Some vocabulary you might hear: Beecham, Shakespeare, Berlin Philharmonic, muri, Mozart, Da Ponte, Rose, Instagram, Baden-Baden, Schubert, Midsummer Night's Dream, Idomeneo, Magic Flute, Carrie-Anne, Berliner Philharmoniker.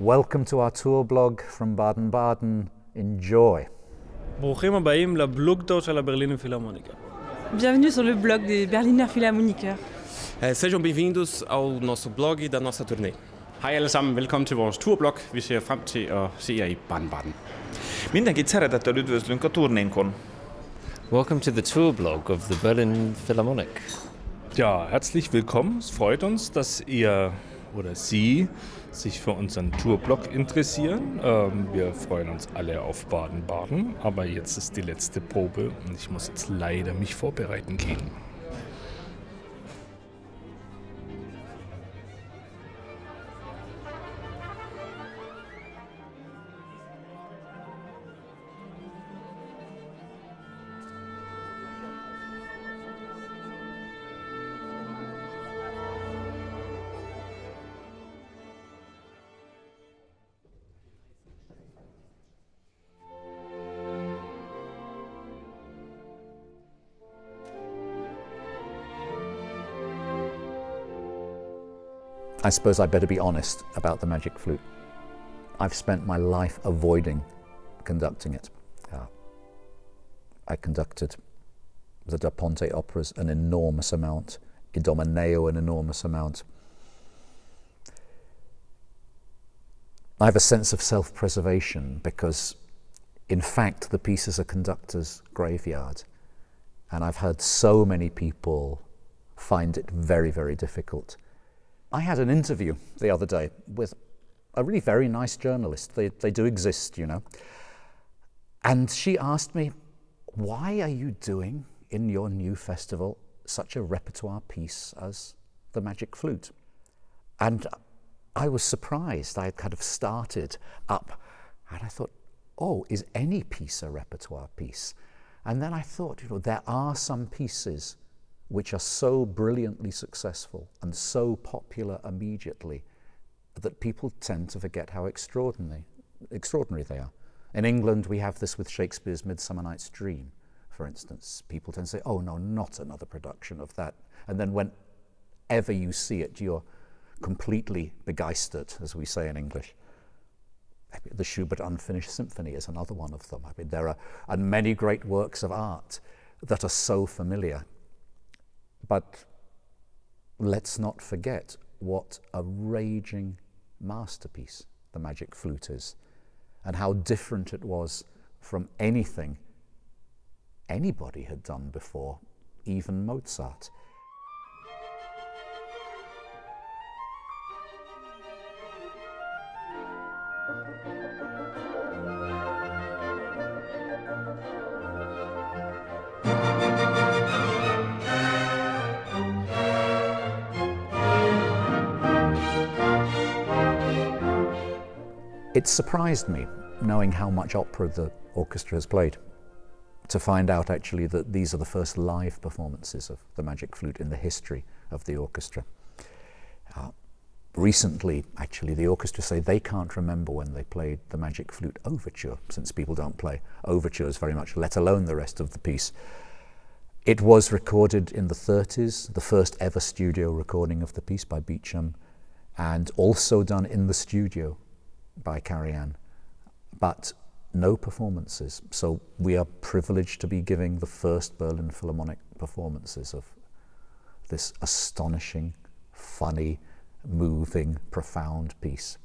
Welcome to our tour blog from Baden-Baden. Enjoy. ברוכים הבאים לבלוג טור של הברלין פילהרמוניקה. Bienvenue sur le blog des Berliner Philharmoniker. Sejam bem-vindos ao nosso blog da nossa turnê. Hej alle sammen, velkommen til vores turblog. Vi ser frem til at se jer I Baden-Baden. Mindenkit szeretettel üdvözlünk a turnénkon. Welcome to the tour blog of the Berlin Philharmonic. Ja, herzlich willkommen. Es freut uns, dass ihr oder Sie sich für unseren Tourblog interessieren. Wir freuen uns alle auf Baden-Baden, aber jetzt ist die letzte Probe und ich muss jetzt leider mich vorbereiten gehen. I suppose I'd better be honest about the Magic Flute. I've spent my life avoiding conducting it. I conducted the Da Ponte operas an enormous amount, Idomeneo an enormous amount. I have a sense of self-preservation because, in fact, the piece is a conductor's graveyard. And I've heard so many people find it very, very difficult. I had an interview the other day with a really very nice journalist. They do exist, you know. And she asked me, why are you doing in your new festival such a repertoire piece as the Magic Flute? And I was surprised. I had kind of started up and I thought, oh, is any piece a repertoire piece? And then I thought, you know, there are some pieces which are so brilliantly successful and so popular immediately that people tend to forget how extraordinary they are. In England, we have this with Shakespeare's Midsummer Night's Dream, for instance. People tend to say, oh no, not another production of that. And then whenever you see it, you're completely begeistered, as we say in English. The Schubert Unfinished Symphony is another one of them. I mean, there are many great works of art that are so familiar. But let's not forget what a raging masterpiece the Magic Flute is and how different it was from anything anybody had done before, even Mozart. It surprised me, knowing how much opera the orchestra has played, to find out actually that these are the first live performances of the Magic Flute in the history of the orchestra. Recently, actually, the orchestra say they can't remember when they played the Magic Flute Overture, since people don't play overtures very much, let alone the rest of the piece. It was recorded in the 30s, the first ever studio recording of the piece by Beecham, and also done in the studio by Carrie-Anne, but no performances. So we are privileged to be giving the first Berlin Philharmonic performances of this astonishing, funny, moving, profound piece.